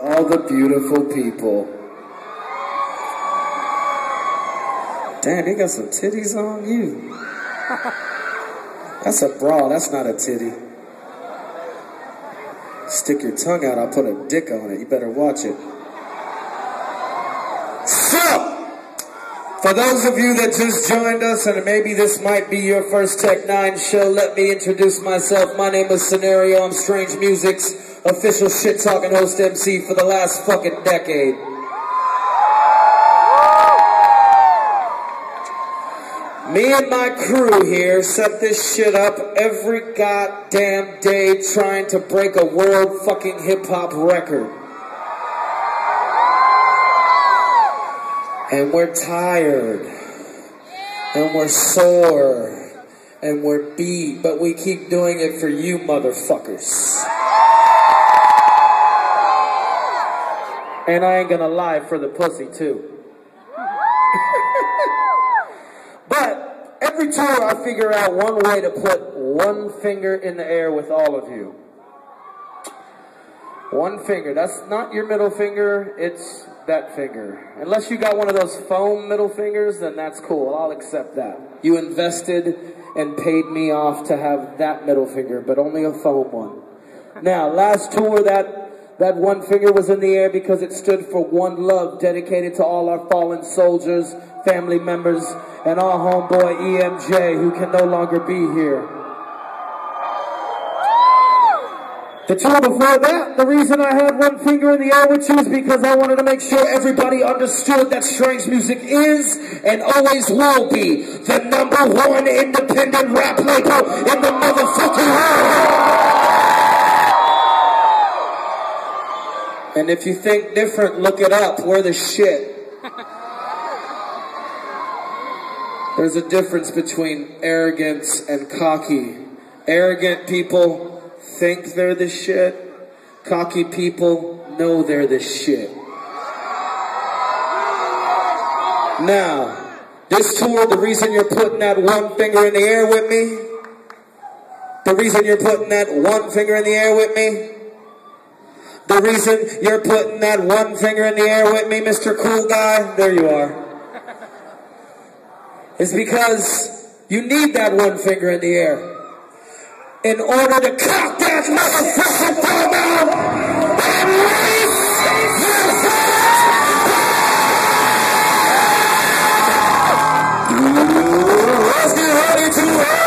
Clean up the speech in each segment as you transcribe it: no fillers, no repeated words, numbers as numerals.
All the beautiful people. Damn, they got some titties on you. That's a bra, that's not a titty. Stick your tongue out, I'll put a dick on it. You better watch it. So, for those of you that just joined us, and maybe this might be your first Tech N9ne show, let me introduce myself. My name is Scenario. I'm Strange Music's official shit-talking host MC for the last fucking decade. Me and my crew here set this shit up every goddamn day trying to break a world fucking hip-hop record. And we're tired. And we're sore. And we're beat. But we keep doing it for you motherfuckers. And I ain't gonna lie, for the pussy too. But every time I figure out one way to put one finger in the air with all of you. One finger. That's not your middle finger. It's that finger. Unless you got one of those foam middle fingers, then that's cool. I'll accept that. You invested and paid me off to have that middle finger, but only a foam one. Now, last tour that one finger was in the air because it stood for one love dedicated to all our fallen soldiers, family members, and our homeboy EMJ, who can no longer be here. The tour before that, the reason I had one finger in the air with you is because I wanted to make sure everybody understood that Strange Music is and always will be the #1 independent rap label in the motherfucking world. And if you think different, look it up. We're the shit. There's a difference between arrogance and cocky. Arrogant people think they're the shit. Cocky people know they're the shit. Now, this tour, the reason you're putting that one finger in the air with me, the reason you're putting that one finger in the air with me, Mr. Cool Guy, there you are, is because you need that one finger in the air in order to cock that motherfucking thumb out and raise yourself. Let's get ready to rock.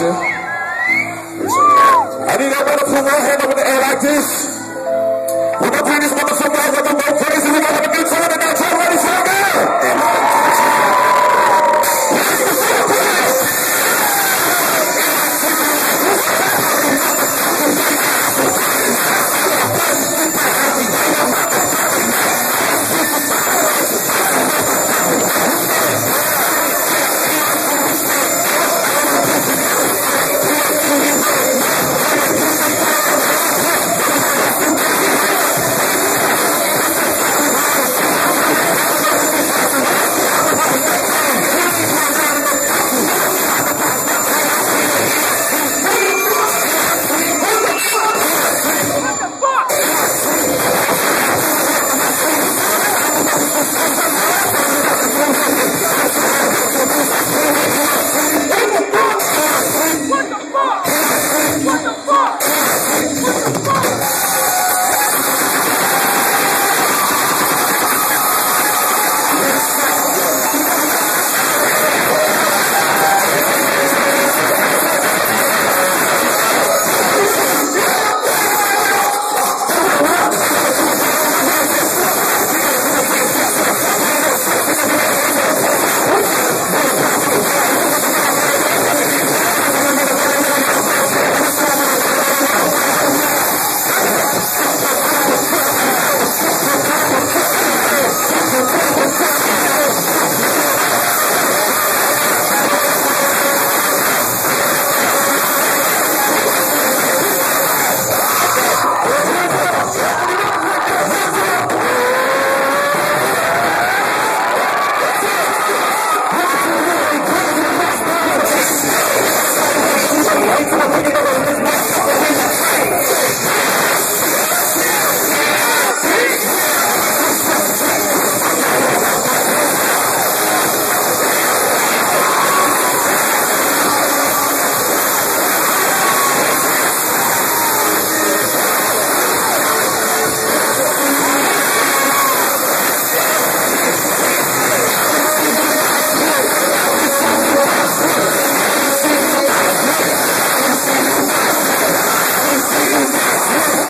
I need everybody to put one hand over the air like this. We're gonna bring this motherfucker over.